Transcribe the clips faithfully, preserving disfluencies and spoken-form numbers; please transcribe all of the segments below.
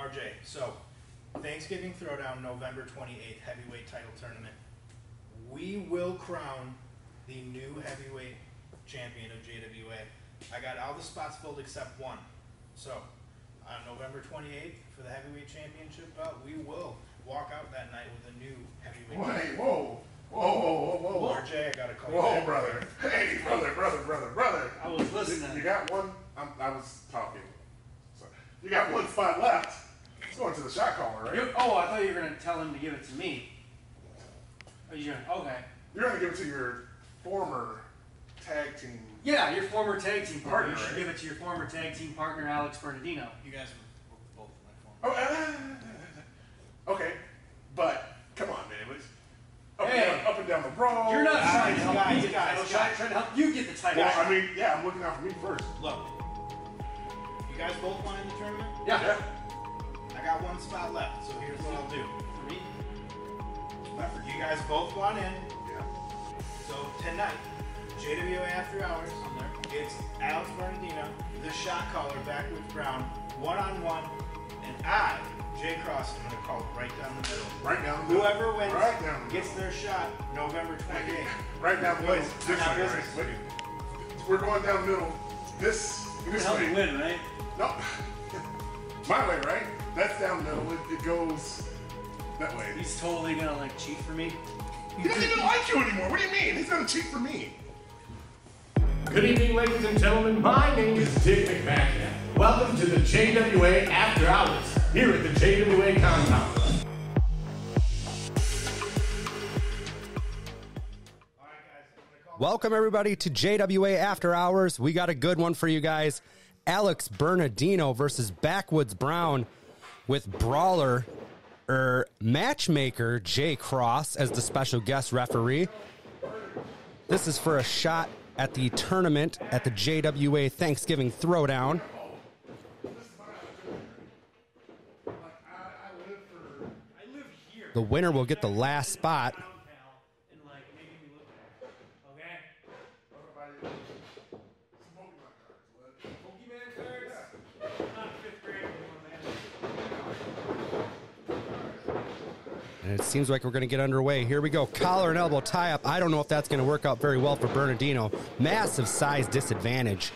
R J, so Thanksgiving Throwdown, November twenty-eighth, heavyweight title tournament. We will crown the new heavyweight champion of J W A. I got all the spots filled except one. So on November twenty-eighth for the heavyweight championship belt, we will walk out that night with a new heavyweight champion. Wait, whoa. Whoa, whoa, whoa, whoa. R J, I got to call you. Whoa, brother. Hey, brother, brother, brother, brother. I was listening. You got one? I'm, I was talking. Sorry. You got one spot left. It's going to the shot caller, right? You're, oh, I thought you were going to tell him to give it to me. Are you gonna, okay. You're going to give it to your former tag team. Yeah, your former tag team partner. partner you should right? give it to your former tag team partner, Alex Bernardino. You guys were both my former. Oh, uh, okay. But, come on, man. Anyways. Up, hey. and down, up and down the road. You're not trying to help me get the title shot. Trying to help you get the title shot. I mean, yeah, I'm looking out for me first. Look, you guys both won in the tournament? Yeah. yeah. I got one spot left, so here's what I'll do. Three. You guys both want in. Yeah. So tonight, J W A After Hours, it's Alex Bernardino, the shot caller, Backwoods Brown, one-on-one, and I, Jay Cross, I'm going to call it right down the middle. Right down the middle. Whoever wins right down the gets their shot November twenty-eighth. Right down the middle. This way, right? We're going down the middle. This, this help way. You win, right? Nope. My way, right? That's down the middle. It, it goes that way. He's totally gonna like cheat for me. He doesn't even like you anymore. What do you mean? He's gonna cheat for me. Good evening, ladies and gentlemen. My name is Dick McMahon. Welcome to the J W A After Hours here at the J W A compound. Welcome everybody to J W A After Hours. We got a good one for you guys. Alex Bernardino versus Backwoods Brown, with brawler or matchmaker Jay Cross as the special guest referee. This is for a shot at the tournament at the J W A Thanksgiving Throwdown. The winner will get the last spot. And it seems like we're going to get underway. Here we go. Collar and elbow tie-up. I don't know if that's going to work out very well for Bernardino. Massive size disadvantage.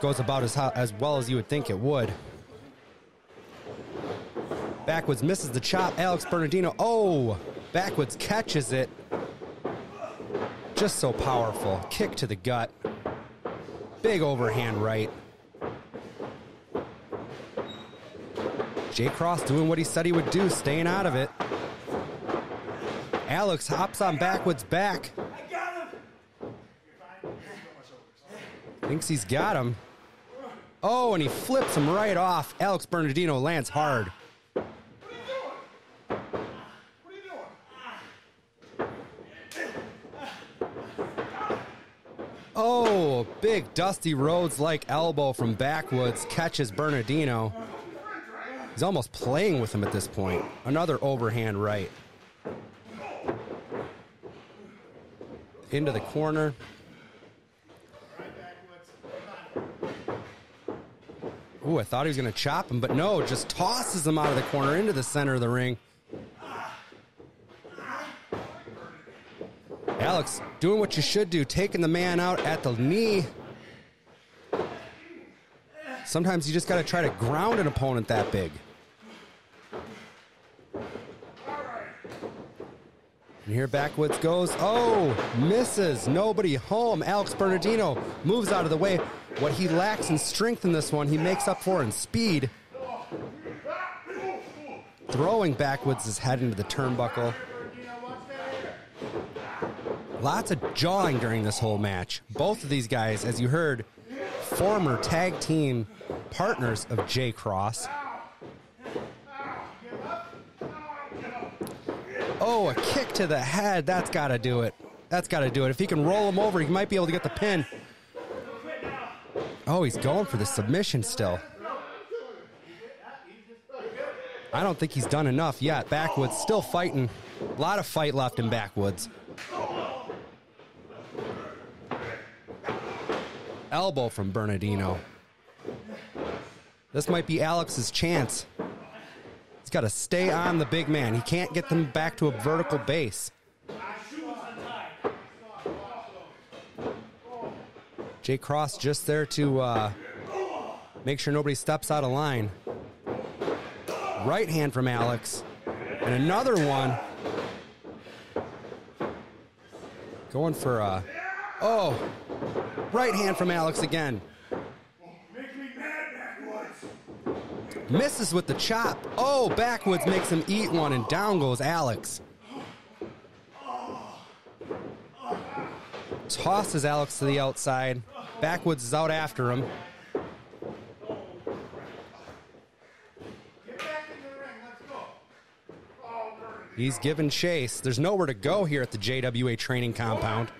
Goes about as, how, as well as you would think it would. Backwoods misses the chop. Alex Bernardino. Oh! Backwoods catches it. Just so powerful. Kick to the gut. Big overhand right. Jay Cross doing what he said he would do, staying out of it. Alex hops on Backwoods' back. I got him. Thinks he's got him. Oh, and he flips him right off. Alex Bernardino lands hard. What are you doing? What are you doing? Oh, big Dusty Rhodes-like elbow from Backwoods catches Bernardino. He's almost playing with him at this point. Another overhand right. Into the corner. Ooh, I thought he was going to chop him, but no, just tosses him out of the corner into the center of the ring. Alex doing what you should do, taking the man out at the knee. Sometimes you just got to try to ground an opponent that big. And here Backwoods goes. Oh, misses. Nobody home. Alex Bernardino moves out of the way. What he lacks in strength in this one, he makes up for in speed. Throwing Backwoods' head into the turnbuckle. Lots of jawing during this whole match. Both of these guys, as you heard, former tag team partners of Jay Cross. Oh, a kick to the head. That's got to do it. That's got to do it. If he can roll him over, he might be able to get the pin. Oh, he's going for the submission still. I don't think he's done enough yet. Backwoods still fighting. A lot of fight left in Backwoods. Elbow from Bernardino. This might be Alex's chance. He's got to stay on the big man. He can't get them back to a vertical base. Jay Cross just there to uh, make sure nobody steps out of line. Right hand from Alex. And another one. Going for a... Oh! Right hand from Alex again. Make me mad, Backwoods. Misses with the chop. Oh, Backwoods makes him eat one, and down goes Alex. Tosses Alex to the outside. Backwoods is out after him. He's giving chase. There's nowhere to go here at the J W A training compound.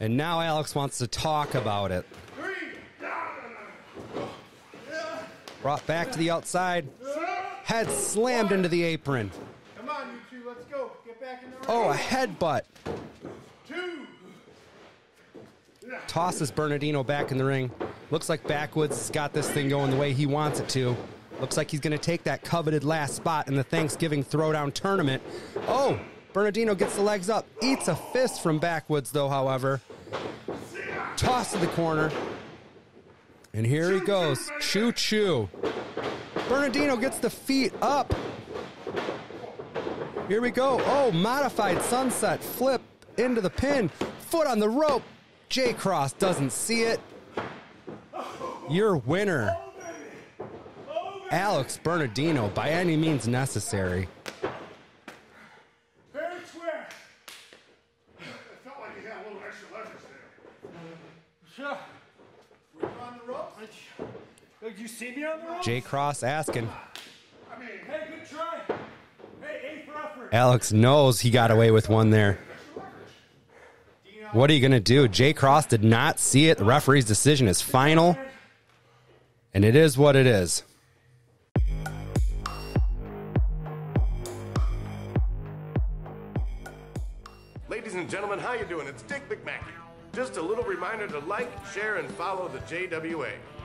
And now Alex wants to talk about it. Brought back to the outside. Head slammed into the apron. Oh, a headbutt. Tosses Bernardino back in the ring. Looks like Backwoods has got this thing going the way he wants it to. Looks like he's going to take that coveted last spot in the Thanksgiving Throwdown tournament. Oh, Bernardino gets the legs up. Eats a fist from Backwoods, though, however. Toss to the corner. And here he goes. Choo-choo. Bernardino gets the feet up. Here we go. Oh, modified sunset. Flip into the pin. Foot on the rope. Jay Cross doesn't see it. Your winner. Alex Bernardino, by any means necessary. Fair and square. It felt like he had a little extra leverage there. Yeah. Were you on the ropes? Did you see me on the ropes? Jay Cross asking. I mean, hey, good try. Hey, eighth effort. Alex knows he got away with one there. What are you going to do? Jay Cross did not see it. The referee's decision is final. And it is what it is. Ladies and gentlemen, how you doing? It's Dick McMahon. Just a little reminder to like, share, and follow the J W A.